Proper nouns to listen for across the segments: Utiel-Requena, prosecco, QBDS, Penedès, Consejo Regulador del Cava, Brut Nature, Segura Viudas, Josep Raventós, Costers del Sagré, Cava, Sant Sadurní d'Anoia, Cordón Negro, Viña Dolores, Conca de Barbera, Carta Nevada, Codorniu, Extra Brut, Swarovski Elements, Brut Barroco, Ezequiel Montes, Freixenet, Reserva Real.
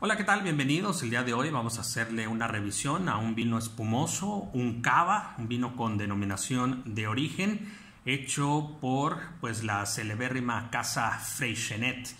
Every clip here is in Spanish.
Hola, ¿qué tal? Bienvenidos. El día de hoy vamos a hacerle una revisión a un vino espumoso, un cava, un vino con denominación de origen, hecho por la celebérrima casa Freixenet.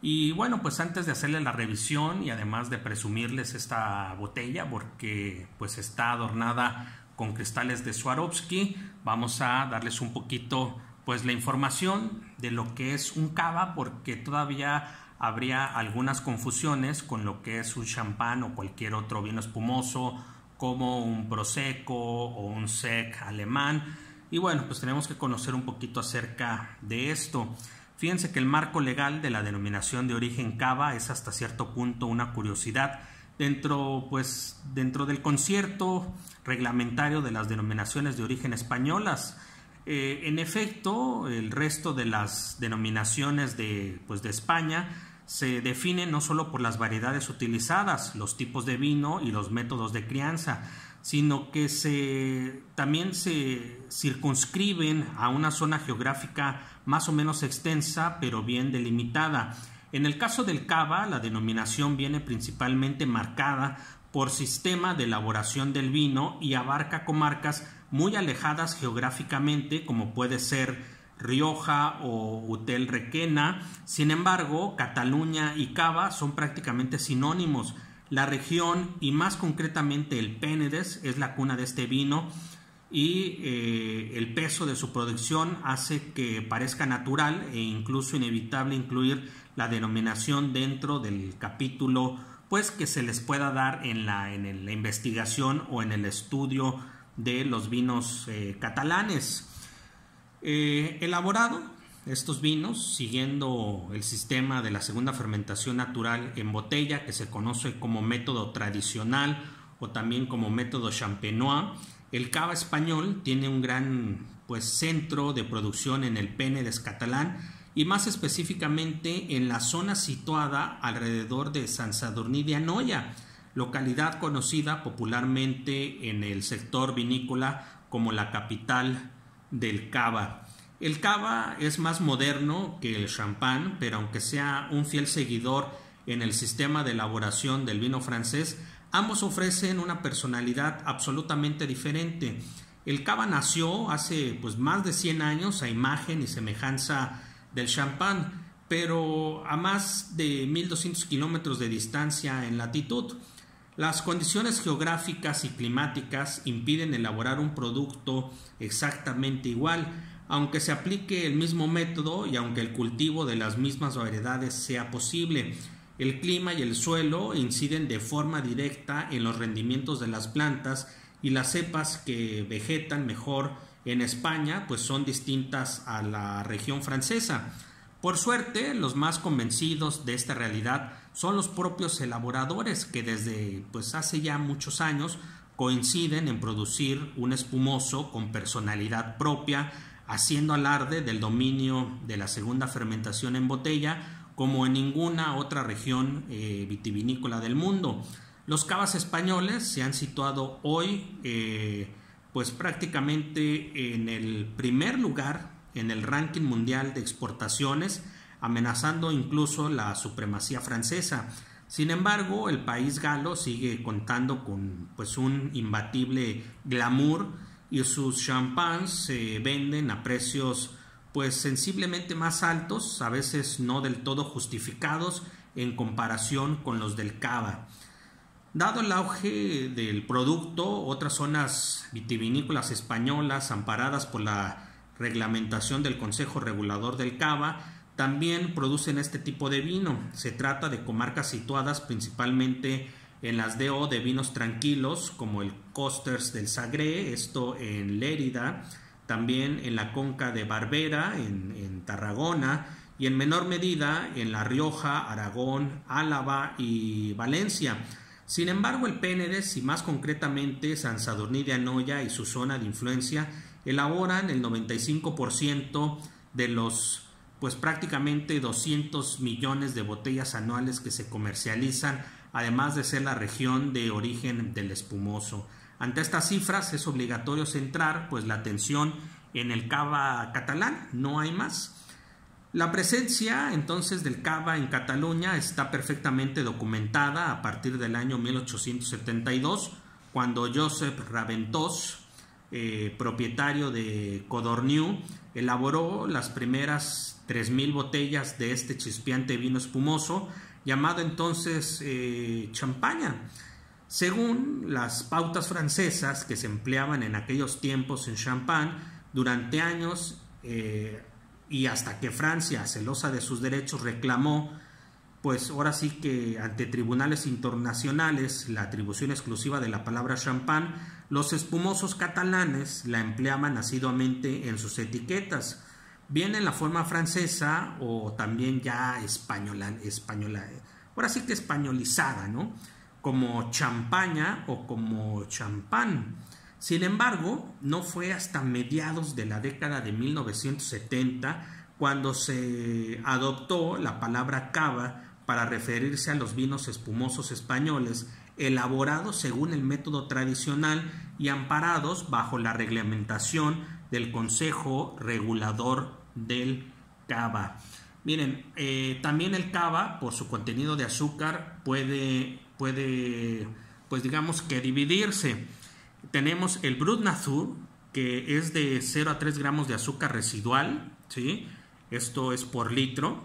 Y bueno, pues antes de hacerle la revisión y además de presumirles esta botella, porque está adornada con cristales de Swarovski, vamos a darles un poquito la información de lo que es un cava, porque todavía habría algunas confusiones con lo que es un champán o cualquier otro vino espumoso, como un prosecco o un sec alemán. Y bueno, pues tenemos que conocer un poquito acerca de esto. Fíjense que el marco legal de la denominación de origen cava es hasta cierto punto una curiosidad. Dentro del concierto reglamentario de las denominaciones de origen españolas, en efecto, el resto de las denominaciones de España se definen no solo por las variedades utilizadas, los tipos de vino y los métodos de crianza, sino que también se circunscriben a una zona geográfica más o menos extensa, pero bien delimitada. En el caso del cava, la denominación viene principalmente marcada por sistema de elaboración del vino y abarca comarcas muy alejadas geográficamente, como puede ser Rioja o Utiel-Requena. Sin embargo, Cataluña y Cava son prácticamente sinónimos. La región, y más concretamente el Penedès, es la cuna de este vino, y el peso de su producción hace que parezca natural e incluso inevitable incluir la denominación dentro del capítulo que se les pueda dar en la investigación o en el estudio de los vinos catalanes. Elaborado estos vinos siguiendo el sistema de la segunda fermentación natural en botella, que se conoce como método tradicional o también como método champenois. El cava español tiene un gran centro de producción en el Penedès catalán, y más específicamente en la zona situada alrededor de Sant Sadurní d'Anoia, localidad conocida popularmente en el sector vinícola como la capital del cava. El cava es más moderno que el champán, pero aunque sea un fiel seguidor en el sistema de elaboración del vino francés, ambos ofrecen una personalidad absolutamente diferente. El cava nació hace más de 100 años a imagen y semejanza del champán, pero a más de 1200 kilómetros de distancia en latitud. Las condiciones geográficas y climáticas impiden elaborar un producto exactamente igual, aunque se aplique el mismo método y aunque el cultivo de las mismas variedades sea posible. El clima y el suelo inciden de forma directa en los rendimientos de las plantas, y las cepas que vegetan mejor en España son distintas a la región francesa. Por suerte, los más convencidos de esta realidad son los propios elaboradores, que desde hace ya muchos años coinciden en producir un espumoso con personalidad propia, haciendo alarde del dominio de la segunda fermentación en botella como en ninguna otra región vitivinícola del mundo. Los cavas españoles se han situado hoy prácticamente en el primer lugar en el ranking mundial de exportaciones, amenazando incluso la supremacía francesa. Sin embargo, el país galo sigue contando con un imbatible glamour, y sus champáns se venden a precios sensiblemente más altos, a veces no del todo justificados en comparación con los del cava. Dado el auge del producto, otras zonas vitivinícolas españolas, amparadas por la reglamentación del Consejo Regulador del Cava, también producen este tipo de vino. Se trata de comarcas situadas principalmente en las DO de vinos tranquilos, como el Costers del Sagré, esto en Lérida, también en la Conca de Barbera, en Tarragona, y en menor medida en La Rioja, Aragón, Álava y Valencia. Sin embargo, el Penedès, y más concretamente Sant Sadurní d'Anoia y su zona de influencia, elaboran el 95% de los prácticamente 200 millones de botellas anuales que se comercializan, además de ser la región de origen del espumoso. Ante estas cifras es obligatorio centrar la atención en el cava catalán, no hay más. La presencia entonces del cava en Cataluña está perfectamente documentada a partir del año 1872, cuando Josep Raventós, propietario de Codorniu, elaboró las primeras 3.000 botellas de este chispeante vino espumoso, llamado entonces champaña. Según las pautas francesas que se empleaban en aquellos tiempos en Champagne, durante años y hasta que Francia, celosa de sus derechos, reclamó, pues ahora sí que ante tribunales internacionales, la atribución exclusiva de la palabra champán, los espumosos catalanes la empleaban asiduamente en sus etiquetas, bien en la forma francesa o también ya española, ahora sí que españolizada, ¿no? Como champaña o como champán. Sin embargo, no fue hasta mediados de la década de 1970 cuando se adoptó la palabra cava para referirse a los vinos espumosos españoles elaborados según el método tradicional y amparados bajo la reglamentación del Consejo Regulador del Cava. Miren, también el cava, por su contenido de azúcar, puede pues digamos que dividirse. Tenemos el Brut Nature, que es de 0 a 3 gramos de azúcar residual, ¿sí? Esto es por litro.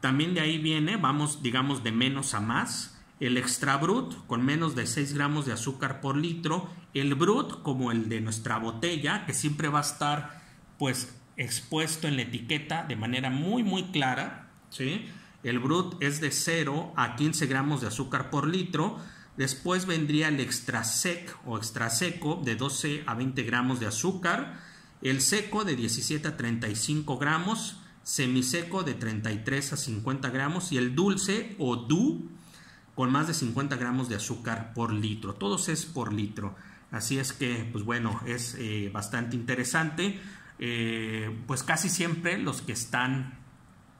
También de ahí viene, vamos digamos de menos a más, el Extra Brut con menos de 6 gramos de azúcar por litro, el Brut como el de nuestra botella, que siempre va a estar pues expuesto en la etiqueta de manera muy clara, ¿sí? El Brut es de 0 a 15 gramos de azúcar por litro. Después vendría el Extra Sec o Extra Seco de 12 a 20 gramos de azúcar. El Seco de 17 a 35 gramos. Semiseco de 33 a 50 gramos. Y el Dulce o Du con más de 50 gramos de azúcar por litro. Todos es por litro. Así es que, pues bueno, es bastante interesante. Pues casi siempre los que están,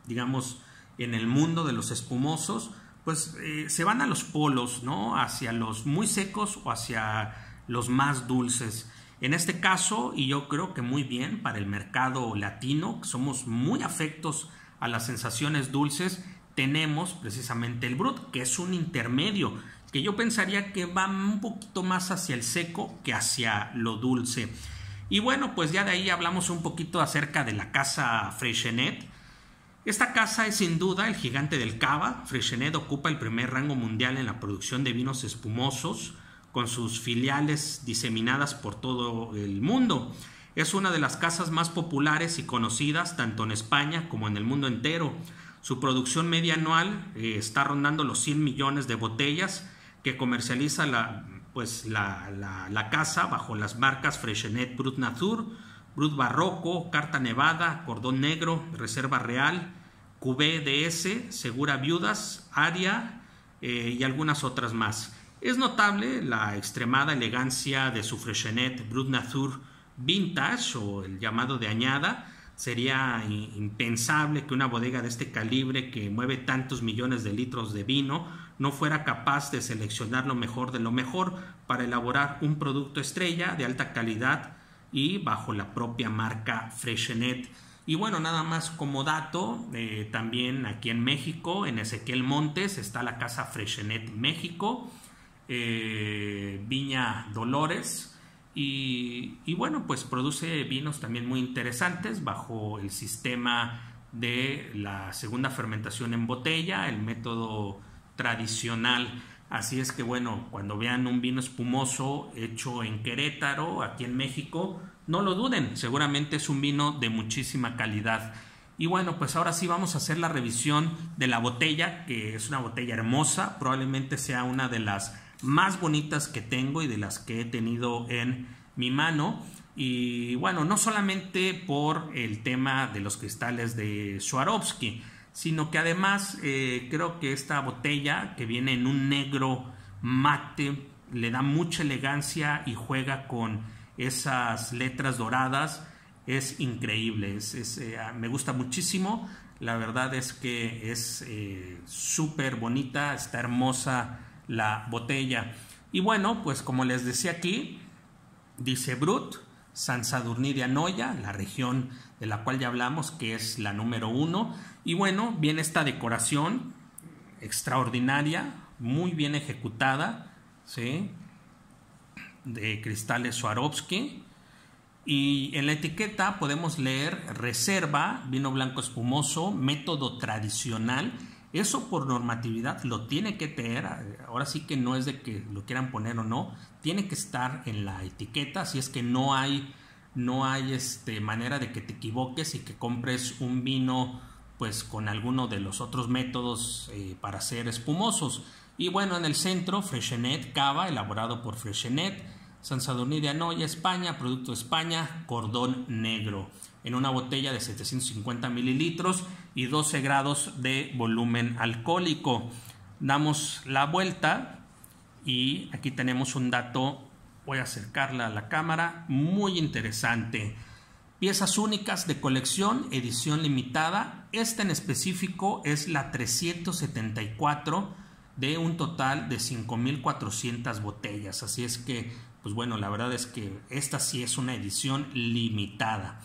digamos, en el mundo de los espumosos, pues se van a los polos, ¿no? Hacia los muy secos o hacia los más dulces. En este caso, y yo creo que muy bien para el mercado latino, que somos muy afectos a las sensaciones dulces, tenemos precisamente el Brut, que es un intermedio, que yo pensaría que va un poquito más hacia el seco que hacia lo dulce. Y bueno, pues ya de ahí hablamos un poquito acerca de la casa Freixenet. Esta casa es sin duda el gigante del cava. Freixenet ocupa el primer rango mundial en la producción de vinos espumosos, con sus filiales diseminadas por todo el mundo. Es una de las casas más populares y conocidas tanto en España como en el mundo entero. Su producción media anual está rondando los 100 millones de botellas que comercializa la casa bajo las marcas Freixenet Brut Nature, Brut Barroco, Carta Nevada, Cordón Negro, Reserva Real, QBDS, Segura Viudas, Aria y algunas otras más. Es notable la extremada elegancia de su Freixenet Brut Nature Vintage o el llamado de añada. Sería impensable que una bodega de este calibre, que mueve tantos millones de litros de vino, no fuera capaz de seleccionar lo mejor de lo mejor para elaborar un producto estrella de alta calidad y bajo la propia marca Freixenet. Y bueno, nada más como dato, también aquí en México, en Ezequiel Montes, está la casa Freixenet México, Viña Dolores, y bueno, pues produce vinos también muy interesantes bajo el sistema de la segunda fermentación en botella, el método tradicional. Así es que bueno, cuando vean un vino espumoso hecho en Querétaro, aquí en México, no lo duden, seguramente es un vino de muchísima calidad. Y bueno, pues ahora sí vamos a hacer la revisión de la botella, que es una botella hermosa, probablemente sea una de las más bonitas que tengo y de las que he tenido en mi mano. Y bueno, no solamente por el tema de los cristales de Swarovski, sino que además creo que esta botella, que viene en un negro mate, le da mucha elegancia y juega con esas letras doradas. Es increíble, me gusta muchísimo. La verdad es que es súper bonita, está hermosa la botella. Y bueno, pues como les decía aquí, dice Brut, Sant Sadurní d'Anoia, la región de la cual ya hablamos, que es la número 1. Y bueno, viene esta decoración extraordinaria, muy bien ejecutada, ¿sí?, de cristales Swarovski. Y en la etiqueta podemos leer reserva, vino blanco espumoso, método tradicional. Eso por normatividad lo tiene que tener, ahora sí que no es de que lo quieran poner o no, tiene que estar en la etiqueta, si es que no hay manera de que te equivoques y que compres un vino pues con alguno de los otros métodos para ser espumosos. Y bueno, en el centro, Freixenet, Cava, elaborado por Freixenet, Sant Sadurní d'Anoia, España, producto de España, Cordón Negro, en una botella de 750 mililitros y 12 grados de volumen alcohólico. Damos la vuelta y aquí tenemos un dato, voy a acercarla a la cámara, muy interesante. Piezas únicas de colección, edición limitada. Esta en específico es la 374 de un total de 5.400 botellas. Así es que, pues bueno, la verdad es que esta sí es una edición limitada.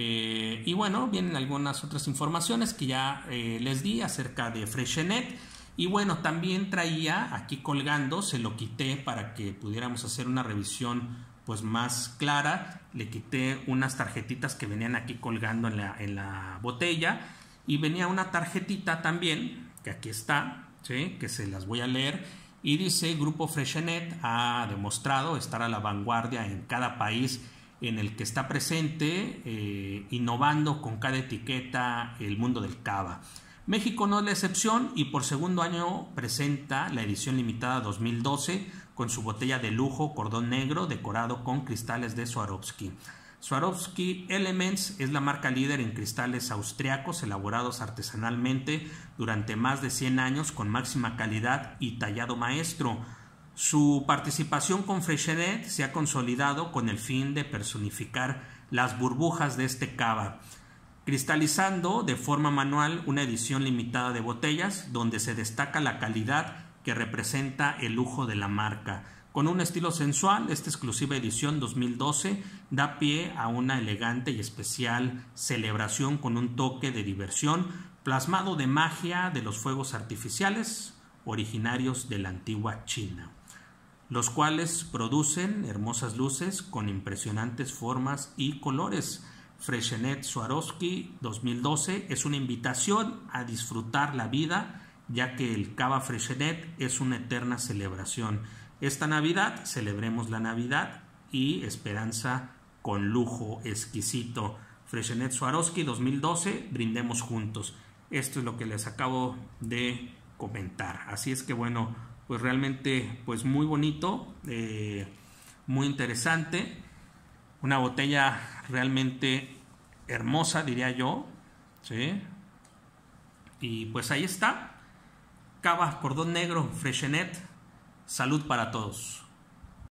Y bueno, vienen algunas otras informaciones que ya les di acerca de Freixenet. Y bueno, también traía aquí colgando, se lo quité para que pudiéramos hacer una revisión pues más clara, le quité unas tarjetitas que venían aquí colgando en la botella, y venía una tarjetita también, que aquí está, ¿sí?, que se las voy a leer, y dice: Grupo Freixenet ha demostrado estar a la vanguardia en cada país en el que está presente, innovando con cada etiqueta el mundo del cava. México no es la excepción y por segundo año presenta la edición limitada 2012 con su botella de lujo Cordón Negro decorado con cristales de Swarovski. Swarovski Elements es la marca líder en cristales austriacos elaborados artesanalmente durante más de 100 años con máxima calidad y tallado maestro. Su participación con Freixenet se ha consolidado con el fin de personificar las burbujas de este cava, cristalizando de forma manual una edición limitada de botellas donde se destaca la calidad que representa el lujo de la marca. Con un estilo sensual, esta exclusiva edición 2012 da pie a una elegante y especial celebración con un toque de diversión plasmado de magia de los fuegos artificiales originarios de la antigua China, los cuales producen hermosas luces con impresionantes formas y colores. Freixenet Swarovski 2012 es una invitación a disfrutar la vida, ya que el cava Freixenet es una eterna celebración. Esta Navidad celebremos la Navidad y esperanza con lujo exquisito. Freixenet Swarovski 2012, brindemos juntos. Esto es lo que les acabo de comentar. Así es que bueno, pues realmente pues muy bonito, muy interesante. Una botella realmente hermosa, diría yo, ¿sí? Y pues ahí está, Cava Cordón Negro Freixenet, salud para todos.